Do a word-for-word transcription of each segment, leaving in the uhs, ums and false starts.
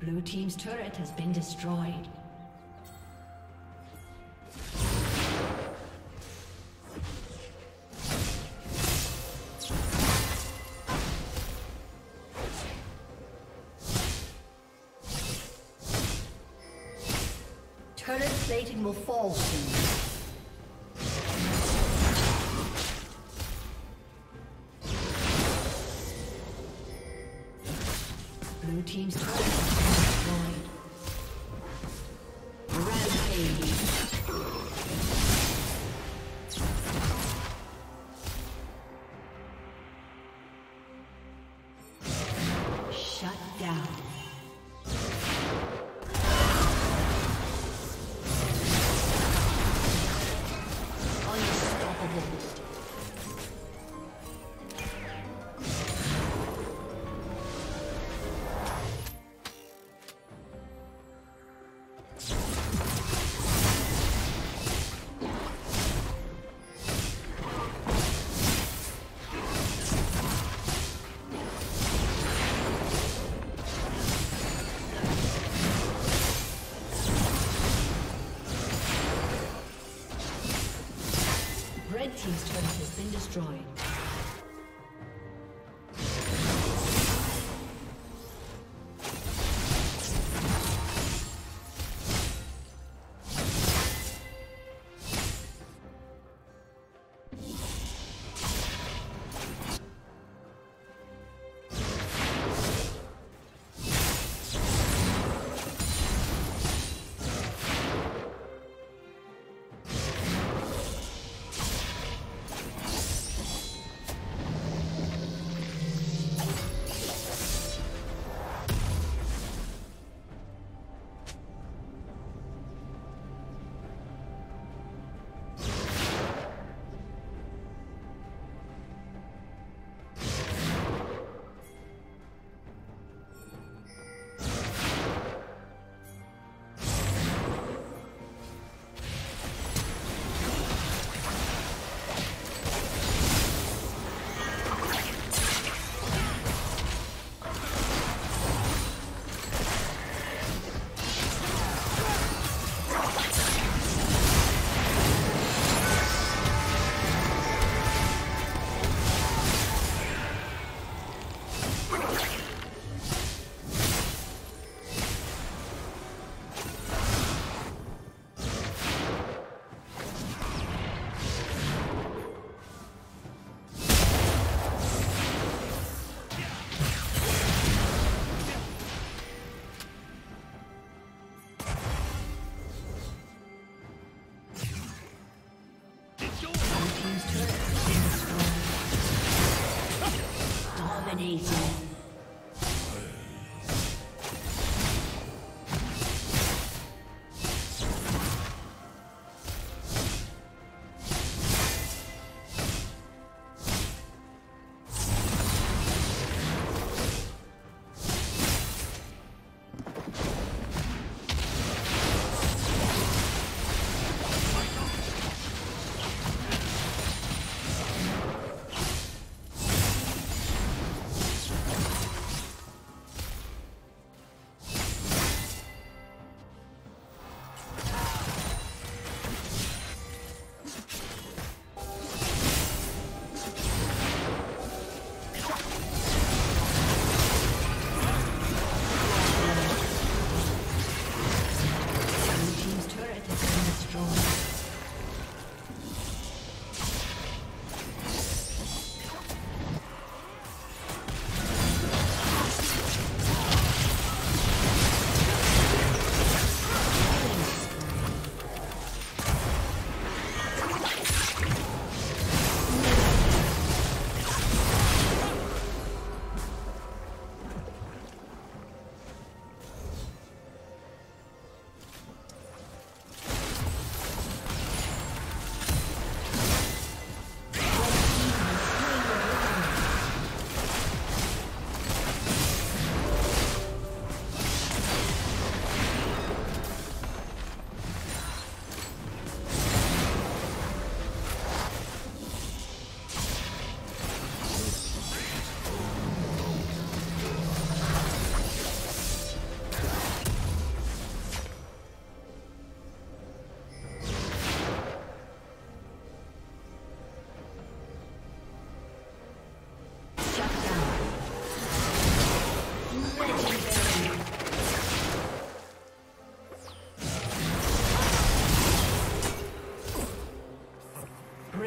Blue team's turret has been destroyed. Turret plating will fall soon. Blue team's turret has been destroyed. Rampage. Shut down. Unstoppable. Team's turret has been destroyed.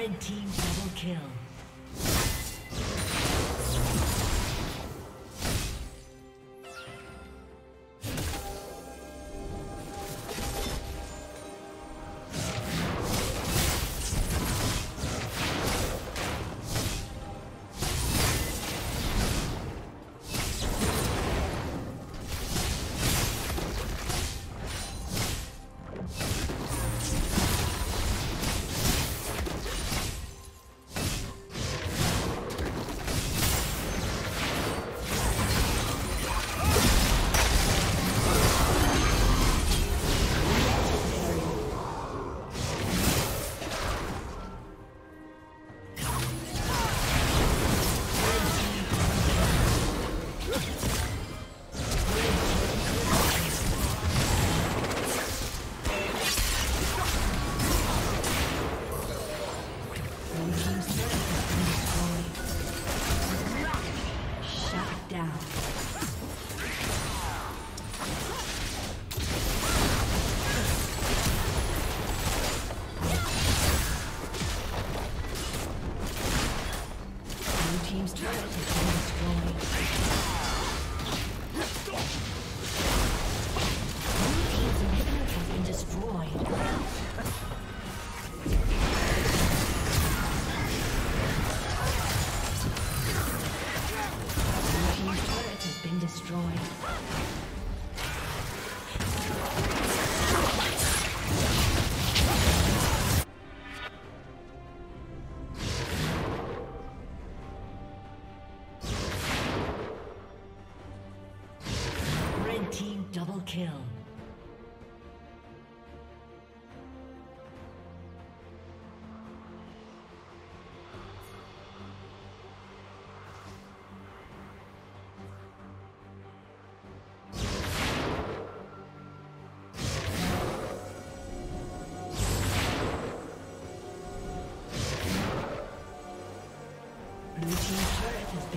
Red team double kill. Double kill. Blue team's turret has